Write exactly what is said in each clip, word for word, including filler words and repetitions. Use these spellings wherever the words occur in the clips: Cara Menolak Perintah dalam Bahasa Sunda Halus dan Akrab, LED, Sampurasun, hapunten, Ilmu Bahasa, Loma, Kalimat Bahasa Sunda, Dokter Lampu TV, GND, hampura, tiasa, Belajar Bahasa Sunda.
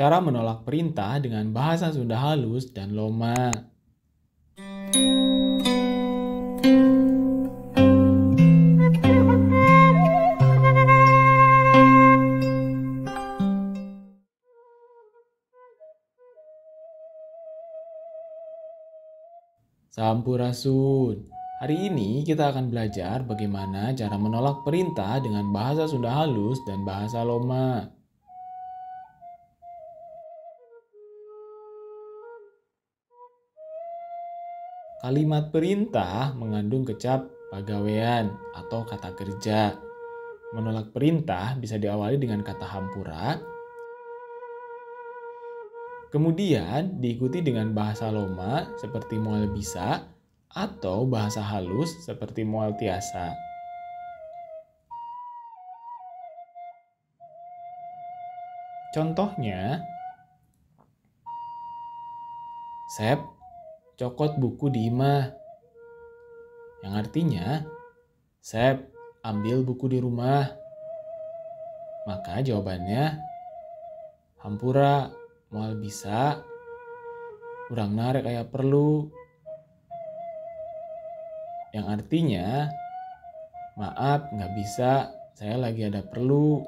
Cara menolak perintah dengan bahasa Sunda halus dan loma. Sampurasun. Hari ini kita akan belajar bagaimana cara menolak perintah dengan bahasa Sunda halus dan bahasa loma. Kalimat perintah mengandung kecap pagawean atau kata kerja. Menolak perintah bisa diawali dengan kata hampura, kemudian diikuti dengan bahasa loma seperti moal bisa atau bahasa halus seperti moal tiasa. Contohnya, Sep cokot buku di imah, yang artinya Sep ambil buku di rumah. Maka jawabannya hampura moal bisa urang narek aya perlu, yang artinya maaf nggak bisa, saya lagi ada perlu.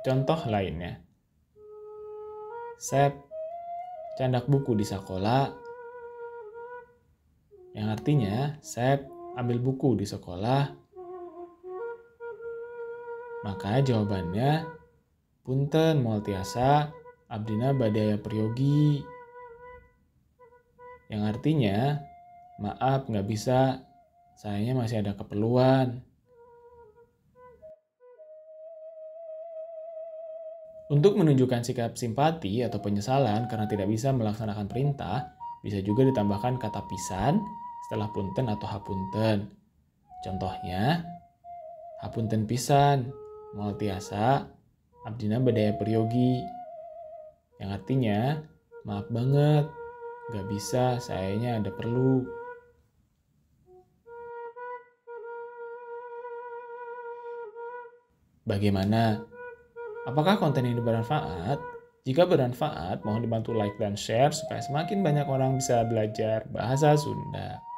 Contoh lainnya, Sep candak buku di sakola, yang artinya Sep ambil buku di sekolah. Maka jawabannya punten moal tiasa abdina badaya priyogi, yang artinya maaf nggak bisa, sayanya masih ada keperluan. Untuk menunjukkan sikap simpati atau penyesalan karena tidak bisa melaksanakan perintah, bisa juga ditambahkan kata pisan setelah punten atau hapunten. Contohnya, hapunten pisan moal tiasa abdina badaya priyogi, yang artinya maaf banget, gak bisa, sayanya ada perlu. Bagaimana? Apakah konten ini bermanfaat? Jika bermanfaat, mohon dibantu like dan share supaya semakin banyak orang bisa belajar bahasa Sunda.